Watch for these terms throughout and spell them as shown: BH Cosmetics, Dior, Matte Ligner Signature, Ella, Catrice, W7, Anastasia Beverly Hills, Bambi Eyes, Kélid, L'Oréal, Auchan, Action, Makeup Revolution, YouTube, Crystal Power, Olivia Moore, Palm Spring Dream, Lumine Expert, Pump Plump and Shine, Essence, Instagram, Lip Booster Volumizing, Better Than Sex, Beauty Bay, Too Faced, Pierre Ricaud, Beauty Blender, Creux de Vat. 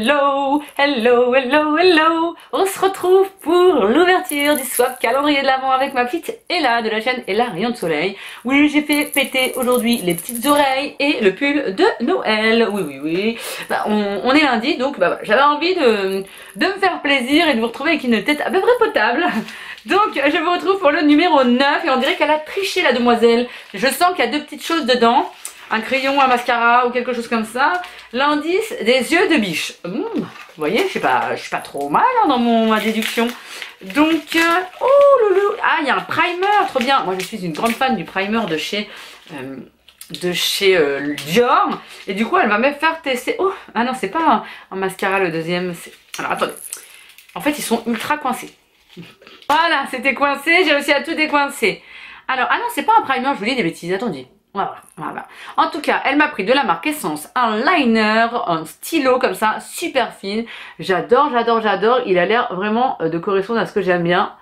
Hello, hello, hello, hello. On se retrouve pour l'ouverture du swap calendrier de l'Avent avec ma petite Ella de la chaîne Ella Rayon de Soleil. Oui, j'ai fait péter aujourd'hui les petites oreilles et le pull de Noël. Oui, oui, oui. Bah, on est lundi, donc bah, j'avais envie de me faire plaisir et de vous retrouver avec une tête à peu près potable. Donc je vous retrouve pour le numéro 9 et on dirait qu'elle a triché la demoiselle. Je sens qu'il y a deux petites choses dedans. Un crayon, un mascara ou quelque chose comme ça. L'indice des yeux de biche. Vous voyez, je suis pas trop mal hein, dans ma déduction. Donc, oh loulou, ah il y a un primer, trop bien. Moi je suis une grande fan du primer de chez Dior. Et du coup elle va me faire tester. Oh, ah non c'est pas un mascara le deuxième. Alors attendez, en fait ils sont ultra coincés. Voilà, c'était coincé, j'ai réussi à tout décoincer. Alors, ah non c'est pas un primer, je vous dis des bêtises, attendez. Voilà, voilà. En tout cas, elle m'a pris de la marque Essence un liner, un stylo comme ça, super fine. J'adore, j'adore, j'adore. Il a l'air vraiment de correspondre à ce que j'aime bien.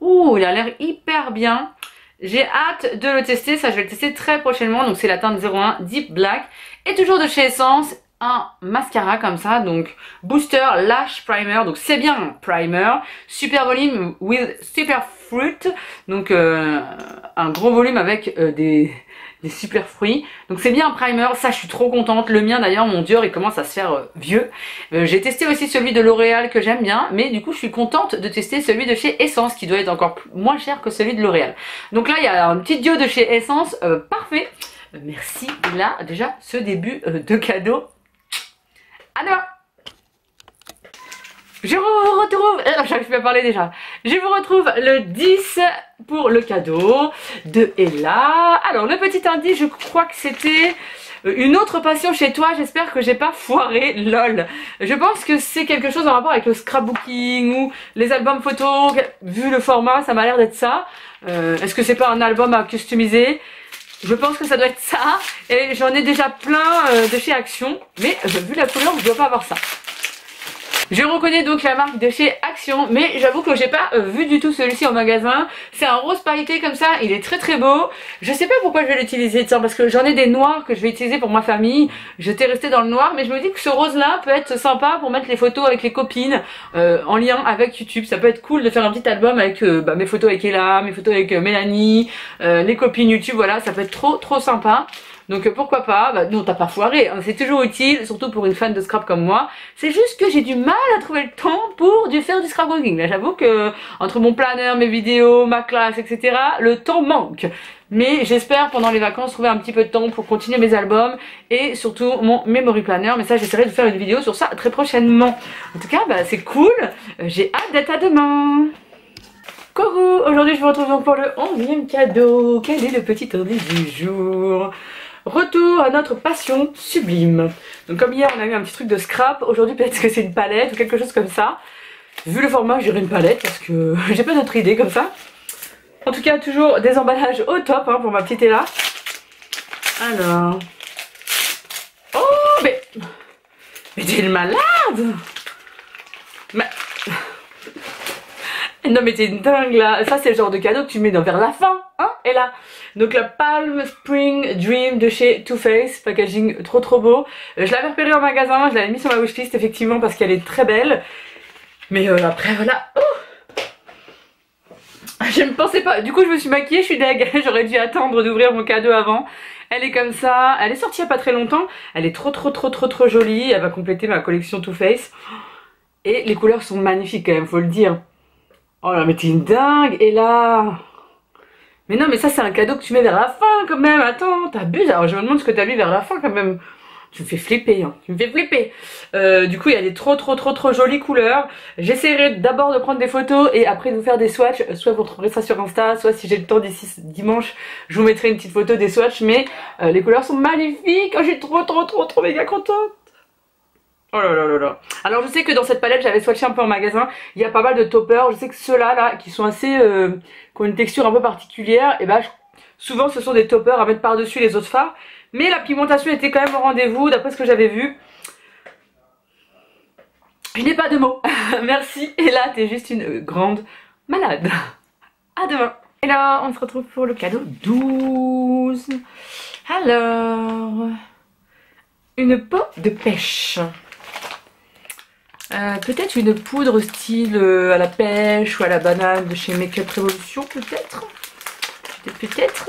Ouh, il a l'air hyper bien. J'ai hâte de le tester. Ça, je vais le tester très prochainement. Donc, c'est la teinte 01 Deep Black. Et toujours de chez Essence, un mascara comme ça. Donc, Booster Lash Primer. Donc, c'est bien un primer. Super volume with super fruit. Donc, un gros volume avec des super fruits, donc c'est bien un primer, ça je suis trop contente, le mien d'ailleurs mon Dior il commence à se faire vieux. J'ai testé aussi celui de L'Oréal que j'aime bien, mais du coup je suis contente de tester celui de chez Essence qui doit être encore moins cher que celui de L'Oréal. Donc là il y a un petit diode de chez Essence, parfait, merci là déjà ce début de cadeau. Alors je vous retrouve, j'arrive plus à parler déjà, je vous retrouve le 10 pour le cadeau de Ella. Alors le petit indice, je crois que c'était une autre passion chez toi, j'espère que j'ai pas foiré, lol. Je pense que c'est quelque chose en rapport avec le scrapbooking ou les albums photos, vu le format ça m'a l'air d'être ça. Est-ce que c'est pas un album à customiser? Je pense que ça doit être ça et j'en ai déjà plein de chez Action, mais vu la couleur je dois pas avoir ça. Je reconnais donc la marque de chez Action, mais j'avoue que j'ai pas vu du tout celui-ci en magasin. C'est un rose pailleté comme ça, il est très très beau. Je sais pas pourquoi je vais l'utiliser, tiens, parce que j'en ai des noirs que je vais utiliser pour ma famille. J'étais restée dans le noir, mais je me dis que ce rose-là peut être sympa pour mettre les photos avec les copines en lien avec YouTube. Ça peut être cool de faire un petit album avec bah, mes photos avec Ella, mes photos avec Mélanie, les copines YouTube, voilà, ça peut être trop trop sympa. Donc pourquoi pas, bah, non t'as pas foiré, hein. C'est toujours utile, surtout pour une fan de scrap comme moi. C'est juste que j'ai du mal à trouver le temps pour faire du scrapbooking. Là j'avoue que entre mon planeur, mes vidéos, ma classe, etc. le temps manque. Mais j'espère pendant les vacances trouver un petit peu de temps pour continuer mes albums et surtout mon memory planner. Mais ça j'essaierai de faire une vidéo sur ça très prochainement. En tout cas bah, c'est cool, j'ai hâte d'être à demain. Coucou, aujourd'hui je vous retrouve donc pour le 11e cadeau. Quel est le petit indice du jour? Retour à notre passion sublime. Donc comme hier on a eu un petit truc de scrap, aujourd'hui peut-être que c'est une palette ou quelque chose comme ça. Vu le format j'irai une palette parce que j'ai pas d'autre idée comme ça. En tout cas toujours des emballages au top hein, pour ma petite Ella. Alors... Oh mais t'es une malade mais... Non mais t'es une dingue là. Ça c'est le genre de cadeau que tu mets vers la fin. Hein, Ella. Donc la Palm Spring Dream de chez Too Faced, packaging trop trop beau. Je l'avais repérée en magasin, je l'avais mise sur ma wishlist effectivement parce qu'elle est très belle. Mais après voilà, oh je ne pensais pas, du coup je me suis maquillée, je suis deg, j'aurais dû attendre d'ouvrir mon cadeau avant. Elle est comme ça, elle est sortie il n'y a pas très longtemps, elle est trop jolie, elle va compléter ma collection Too Faced. Et les couleurs sont magnifiques quand même, faut le dire. Oh là mais t'es une dingue, Ella. Mais non mais ça c'est un cadeau que tu mets vers la fin quand même, attends, t'abuses, alors je me demande ce que t'as mis vers la fin quand même. Tu me fais flipper, hein. Tu me fais flipper. Du coup il y a des trop jolies couleurs. J'essaierai d'abord de prendre des photos et après de vous faire des swatchs, soit vous retrouverez ça sur Insta, soit si j'ai le temps d'ici dimanche, je vous mettrai une petite photo des swatchs, mais les couleurs sont magnifiques, oh, je suis trop méga contente. Oh là là là là. Alors je sais que dans cette palette j'avais swatché un peu en magasin, il y a pas mal de toppers, je sais que ceux-là là, qui sont assez, qui ont une texture un peu particulière, et bah souvent ce sont des toppers à mettre par-dessus les autres fards, mais la pigmentation était quand même au rendez-vous d'après ce que j'avais vu. Je n'ai pas de mots, merci, et là t'es juste une grande malade. À demain. Et là on se retrouve pour le cadeau 12. Alors, une peau de pêche. Peut-être une poudre style à la pêche ou à la banane de chez Makeup Revolution, peut-être. Peut-être.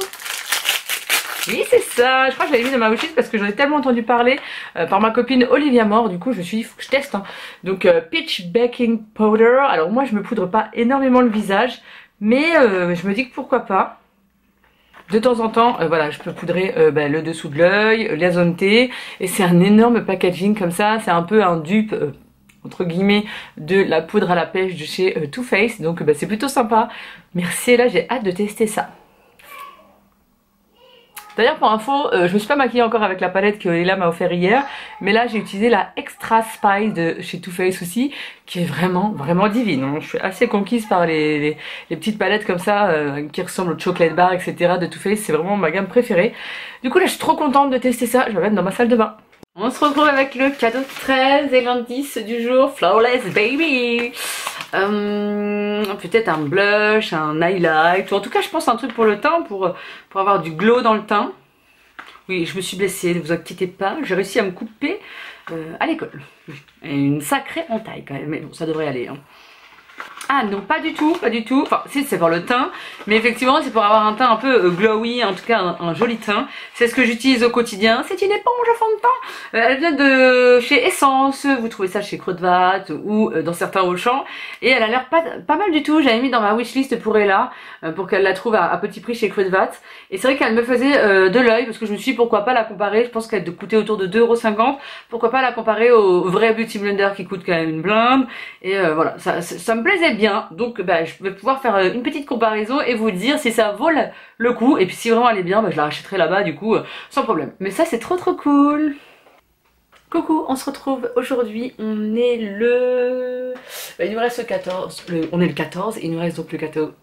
Oui, c'est ça. Je crois que j'avais mis dans ma wishlist parce que j'en ai tellement entendu parler par ma copine Olivia Moore. Du coup, je me suis dit, il faut que je teste. Hein. Donc, Peach Baking Powder. Alors, moi, je me poudre pas énormément le visage, mais je me dis que pourquoi pas. De temps en temps, voilà, je peux poudrer le dessous de l'œil, la zone T. Et c'est un énorme packaging comme ça. C'est un peu un dupe, entre guillemets, de la poudre à la pêche de chez Too Faced. Donc, c'est plutôt sympa. Merci, là, j'ai hâte de tester ça. D'ailleurs, pour info, je me suis pas maquillée encore avec la palette que Ella m'a offert hier, mais là j'ai utilisé la Extra Spy de chez Too Faced aussi, qui est vraiment, vraiment divine. Hein. Je suis assez conquise par les petites palettes comme ça, qui ressemblent au chocolate bar, etc. de Too Faced. C'est vraiment ma gamme préférée. Du coup là, je suis trop contente de tester ça. Je vais mettre dans ma salle de bain. On se retrouve avec le cadeau 13 et l'indice du jour, Flawless Baby. Peut-être un blush, un highlight, ou en tout cas je pense un truc pour le teint, pour avoir du glow dans le teint. Oui, je me suis blessée, ne vous inquiétez pas, j'ai réussi à me couper à l'école. Une sacrée entaille quand même, mais bon, ça devrait aller. Hein. Ah non, pas du tout, pas du tout, enfin si, c'est pour le teint, mais effectivement c'est pour avoir un teint un peu glowy, en tout cas un joli teint. C'est ce que j'utilise au quotidien, c'est une éponge à fond de teint, elle vient de chez Essence, vous trouvez ça chez Creux de Vat ou dans certains Auchan, et elle a l'air pas mal du tout. J'avais mis dans ma wishlist pour Ella, pour qu'elle la trouve à petit prix chez Creux de Vat, et c'est vrai qu'elle me faisait de l'œil, parce que je me suis dit pourquoi pas la comparer, je pense qu'elle doit coûter autour de 2,50€, pourquoi pas la comparer au vrai Beauty Blender qui coûte quand même une blinde, et voilà, ça me plaisait bien, donc je vais pouvoir faire une petite comparaison et vous dire si ça vaut le coup, et puis si vraiment elle est bien, je la rachèterai là-bas du coup sans problème, mais ça c'est trop cool. Coucou, on se retrouve aujourd'hui, on est le... il nous reste le 14, on est le 14, il nous reste donc le cadeau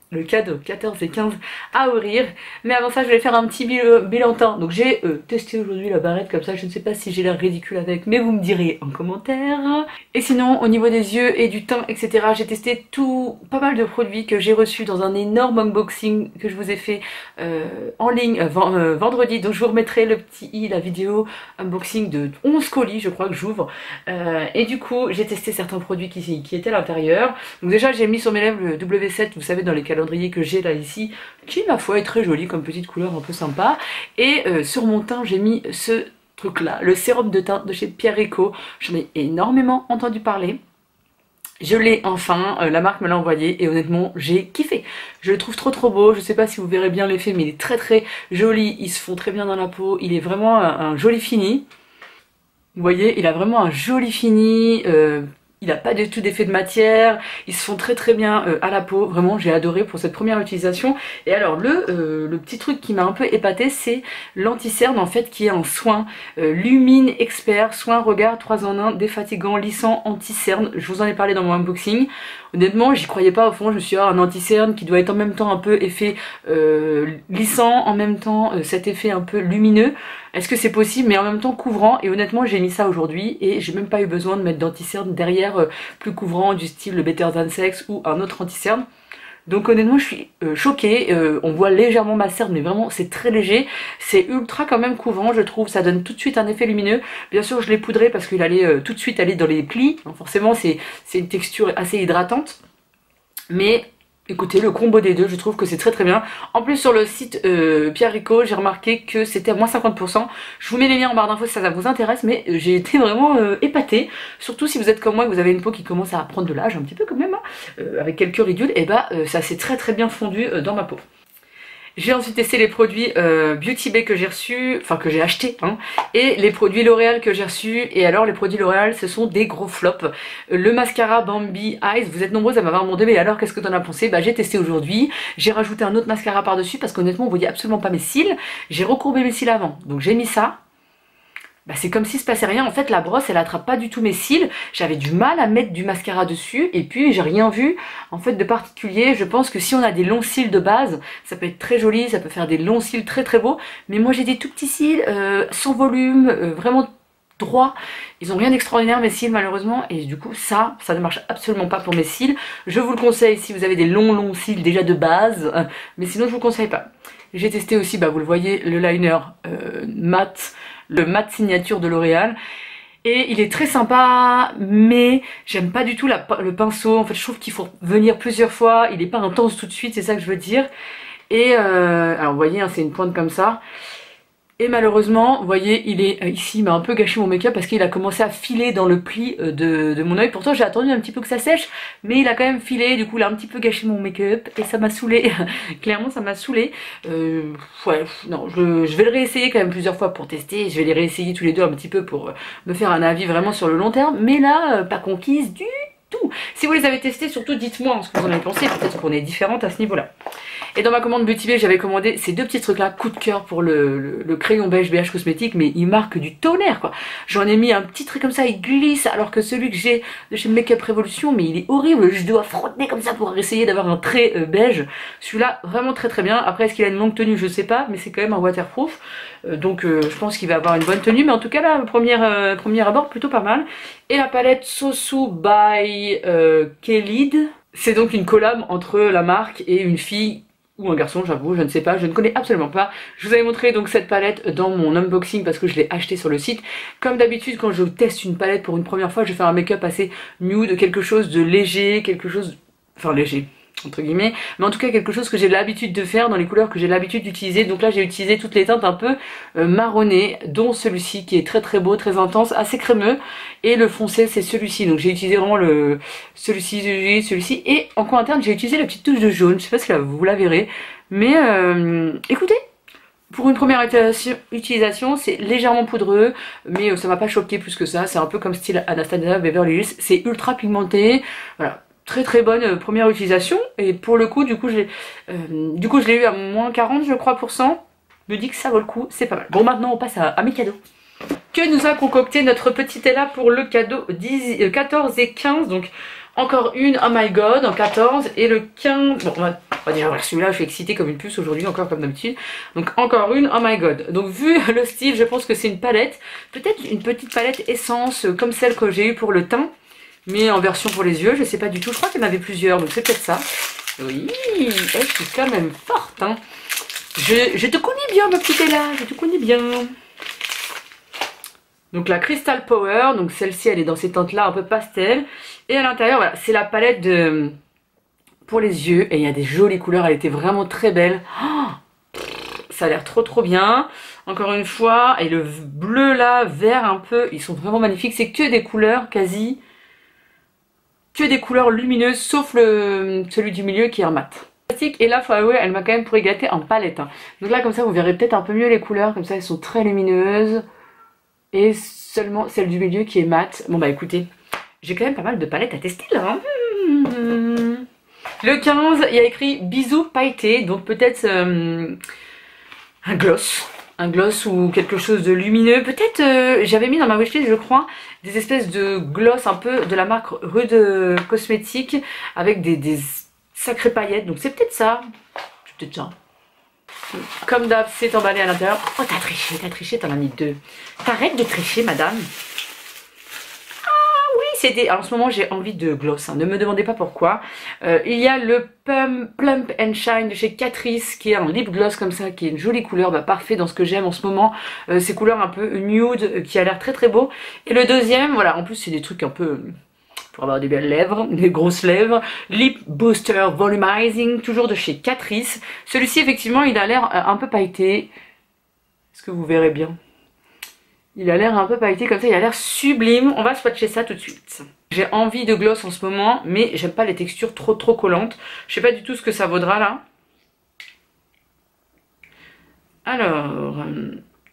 14 et 15 à ouvrir, mais avant ça je vais faire un petit bilan teint. Donc j'ai testé aujourd'hui la barrette comme ça, je ne sais pas si j'ai l'air ridicule avec, mais vous me direz en commentaire. Et sinon au niveau des yeux et du teint, etc., j'ai testé pas mal de produits que j'ai reçus dans un énorme unboxing que je vous ai fait en ligne vendredi, donc je vous remettrai le petit i, la vidéo unboxing de 11 colis je crois que j'ouvre, et du coup j'ai testé certains produits qui étaient à l'intérieur. Donc déjà j'ai mis sur mes lèvres le W7, vous savez, dans les calendriers que j'ai là ici, qui ma foi est très joli comme petite couleur un peu sympa, et sur mon teint j'ai mis ce truc là, le sérum de teint de chez Pierre Ricaud. J'en ai énormément entendu parler. Je l'ai enfin, la marque me l'a envoyé et honnêtement j'ai kiffé. Je le trouve trop beau, je sais pas si vous verrez bien l'effet, mais il est très joli, il se fond très bien dans la peau, il est vraiment un joli fini. Vous voyez, il a vraiment un joli fini, il n'a pas du tout d'effet de matière, ils se font très bien à la peau, vraiment j'ai adoré pour cette première utilisation. Et alors le petit truc qui m'a un peu épatée, c'est l'anti-cerne en fait, qui est un soin Lumine Expert, soin regard 3 en 1, défatigant, lissant, anti-cerne. Je vous en ai parlé dans mon unboxing, honnêtement j'y croyais pas au fond, je me suis dit un anti-cerne qui doit être en même temps un peu effet lissant, en même temps cet effet un peu lumineux. Est-ce que c'est possible, mais en même temps couvrant? Et honnêtement j'ai mis ça aujourd'hui et j'ai même pas eu besoin de mettre d'anti-cerne derrière plus couvrant du style le Better Than Sex ou un autre anti-cerne. Donc honnêtement je suis choquée, on voit légèrement ma cerne mais vraiment c'est très léger, c'est ultra quand même couvrant je trouve, ça donne tout de suite un effet lumineux. Bien sûr je l'ai poudré parce qu'il allait tout de suite aller dans les plis, donc forcément c'est une texture assez hydratante, mais... écoutez, le combo des deux, je trouve que c'est très bien. En plus, sur le site Pierre Ricaud, j'ai remarqué que c'était à moins 50%. Je vous mets les liens en barre d'infos si ça vous intéresse, mais j'ai été vraiment épatée. Surtout si vous êtes comme moi et que vous avez une peau qui commence à prendre de l'âge, un petit peu quand même, hein, avec quelques ridules, et ça s'est très bien fondu dans ma peau. J'ai ensuite testé les produits Beauty Bay que j'ai reçus, enfin que j'ai acheté, hein, et les produits L'Oréal que j'ai reçus. Et alors les produits L'Oréal, ce sont des gros flops. Le mascara Bambi Eyes, vous êtes nombreuses à m'avoir demandé mais alors qu'est-ce que t'en as pensé? J'ai testé aujourd'hui, j'ai rajouté un autre mascara par dessus parce qu'honnêtement on voyait absolument pas mes cils. J'ai recourbé mes cils avant, donc j'ai mis ça. C'est comme s'il se passait rien, en fait la brosse elle attrape pas du tout mes cils, j'avais du mal à mettre du mascara dessus et puis j'ai rien vu en fait de particulier. Je pense que si on a des longs cils de base, ça peut être très joli, ça peut faire des longs cils très beaux, mais moi j'ai des tout petits cils, sans volume, vraiment droits, ils ont rien d'extraordinaire mes cils malheureusement, et du coup ça ne marche absolument pas pour mes cils. Je vous le conseille si vous avez des longs cils déjà de base, mais sinon je vous le conseille pas. J'ai testé aussi, vous le voyez, le liner mat, le mat signature de L'Oréal. et il est très sympa, mais j'aime pas du tout le pinceau. En fait, je trouve qu'il faut venir plusieurs fois, il est pas intense tout de suite, c'est ça que je veux dire. Et alors vous voyez, hein, c'est une pointe comme ça. Et malheureusement, vous voyez, il est ici, il m'a un peu gâché mon make-up parce qu'il a commencé à filer dans le pli de mon œil. Pourtant, j'ai attendu un petit peu que ça sèche, mais il a quand même filé. Du coup, il a un petit peu gâché mon make-up et ça m'a saoulée. Clairement, ça m'a saoulée. Ouais, non, je vais le réessayer quand même plusieurs fois pour tester. Je vais les réessayer tous les deux un petit peu pour me faire un avis vraiment sur le long terme. Mais là, pas conquise du tout. Si vous les avez testés, surtout dites-moi ce que vous en avez pensé. Peut-être qu'on est différentes à ce niveau-là. Et dans ma commande Beauty Bay, j'avais commandé ces deux petits trucs là, coup de cœur pour le crayon beige BH Cosmetics, mais il marque du tonnerre quoi. J'en ai mis un petit truc comme ça, il glisse, alors que celui que j'ai de chez Makeup Revolution, mais il est horrible, je dois frotter comme ça pour essayer d'avoir un trait beige. Celui-là, vraiment très très bien. Après, est-ce qu'il a une longue tenue? Je sais pas, mais c'est quand même un waterproof. Donc je pense qu'il va avoir une bonne tenue, mais en tout cas là, premier abord, plutôt pas mal. Et la palette Sosu by Kélid, c'est donc une collab entre la marque et une fille ou un garçon, j'avoue, je ne sais pas, je ne connais absolument pas. Je vous avais montré donc cette palette dans mon unboxing parce que je l'ai achetée sur le site. Comme d'habitude, quand je teste une palette pour une première fois, je fais un make-up assez nude, quelque chose de léger, quelque chose... Enfin léger, entre guillemets. Mais en tout cas, quelque chose que j'ai l'habitude de faire dans les couleurs que j'ai l'habitude d'utiliser. Donc là, j'ai utilisé toutes les teintes un peu marronnées, dont celui-ci qui est très très beau, très intense, assez crémeux. Et le foncé, c'est celui-ci. Donc j'ai utilisé vraiment le celui-ci. Et en coin interne, j'ai utilisé la petite touche de jaune. Je sais pas si vous la verrez. Mais écoutez, pour une première utilisation, c'est légèrement poudreux, mais ça m'a pas choqué plus que ça. C'est un peu comme style Anastasia Beverly Hills. C'est ultra pigmenté. Voilà. Très très bonne première utilisation, et pour le coup je l'ai eu à moins 40 je crois % me dit que ça vaut le coup, c'est pas mal. Bon, maintenant on passe à mes cadeaux. Que nous a concocté notre petite Ella pour le cadeau 14 et 15, donc encore une, oh my god, en 14 et le 15, bon on va déjà voir celui-là, je suis excitée comme une puce aujourd'hui, encore comme d'habitude, donc encore une, oh my god. Donc vu le style, je pense que c'est une palette, peut-être une petite palette essence comme celle que j'ai eue pour le teint, mais en version pour les yeux, je sais pas du tout. Je crois qu'il y en avait plusieurs, donc c'est peut-être ça. Oui, elle est quand même forte, hein. Je te connais bien, ma petite Ella, je te connais bien. Donc la Crystal Power, donc celle-ci, elle est dans ces teintes-là, un peu pastel. Et à l'intérieur, voilà, c'est la palette de pour les yeux. Et il y a des jolies couleurs, elle était vraiment très belle. Oh, ça a l'air trop trop bien. Encore une fois, et le bleu là, vert un peu, ils sont vraiment magnifiques. C'est que des couleurs quasi... que des couleurs lumineuses, sauf celui du milieu qui est un mat. Et là, elle m'a quand même pourri gâter en palette. Donc là, comme ça, vous verrez peut-être un peu mieux les couleurs. Comme ça, elles sont très lumineuses. Et seulement celle du milieu qui est mat. Bon bah écoutez, j'ai quand même pas mal de palettes à tester là. Hein. Le 15, il y a écrit bisous pailleté. Donc peut-être un gloss. Un gloss ou quelque chose de lumineux. Peut-être, j'avais mis dans ma wishlist, je crois, des espèces de gloss un peu de la marque Rude Cosmetics avec des sacrées paillettes. Donc c'est peut-être ça. C'est peut-être ça. Comme d'hab, c'est emballé à l'intérieur. Oh, t'as triché, t'en as mis deux. T'arrêtes de tricher, madame. Ah oui, c'est des... Alors en ce moment, j'ai envie de gloss. Hein. Ne me demandez pas pourquoi. Il y a le Pump Plump and Shine de chez Catrice qui est un lip gloss comme ça, qui est une jolie couleur, bah, parfait dans ce que j'aime en ce moment, ces couleurs un peu nude qui a l'air très très beau. Et le deuxième, voilà, en plus c'est des trucs un peu pour avoir des belles lèvres, des grosses lèvres, Lip Booster Volumizing, toujours de chez Catrice. Celui-ci effectivement il a l'air un peu pailleté, est-ce que vous verrez bien? Il a l'air un peu pailleté comme ça, il a l'air sublime, on va swatcher ça tout de suite. J'ai envie de gloss en ce moment, mais j'aime pas les textures trop trop collantes. Je sais pas du tout ce que ça vaudra là. Alors,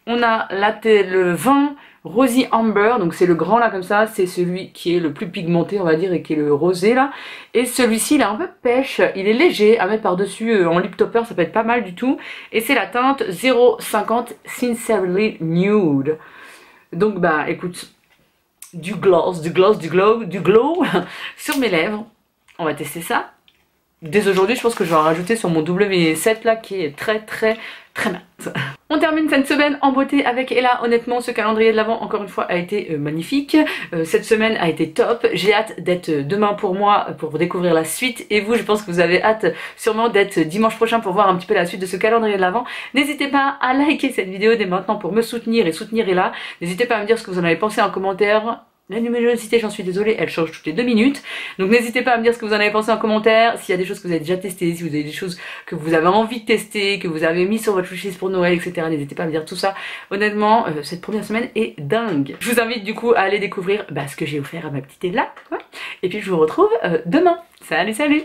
on a le 20 Rosy Amber, donc c'est le grand là comme ça, c'est celui qui est le plus pigmenté on va dire et qui est le rosé là. Et celui-ci il est un peu pêche, il est léger à mettre par-dessus en lip topper, ça peut être pas mal du tout. Et c'est la teinte 050 Sincerely Nude. Donc bah écoute... du glow sur mes lèvres. On va tester ça. dès aujourd'hui, je pense que je vais en rajouter sur mon W7 là qui est très mat. On termine cette semaine en beauté avec Ella. Honnêtement, ce calendrier de l'Avent, encore une fois, a été magnifique. Cette semaine a été top. J'ai hâte d'être demain pour moi pour découvrir la suite. Et vous, je pense que vous avez hâte sûrement d'être dimanche prochain pour voir un petit peu la suite de ce calendrier de l'Avent. N'hésitez pas à liker cette vidéo dès maintenant pour me soutenir et soutenir Ella. N'hésitez pas à me dire ce que vous en avez pensé en commentaire. La numérosité, j'en suis désolée, elle change toutes les 2 minutes. Donc n'hésitez pas à me dire ce que vous en avez pensé en commentaire. S'il y a des choses que vous avez déjà testées, si vous avez des choses que vous avez envie de tester, que vous avez mis sur votre wishlist pour Noël, etc. N'hésitez pas à me dire tout ça. Honnêtement, cette première semaine est dingue. Je vous invite du coup à aller découvrir ce que j'ai offert à ma petite Ella. Et puis je vous retrouve demain. Salut, salut!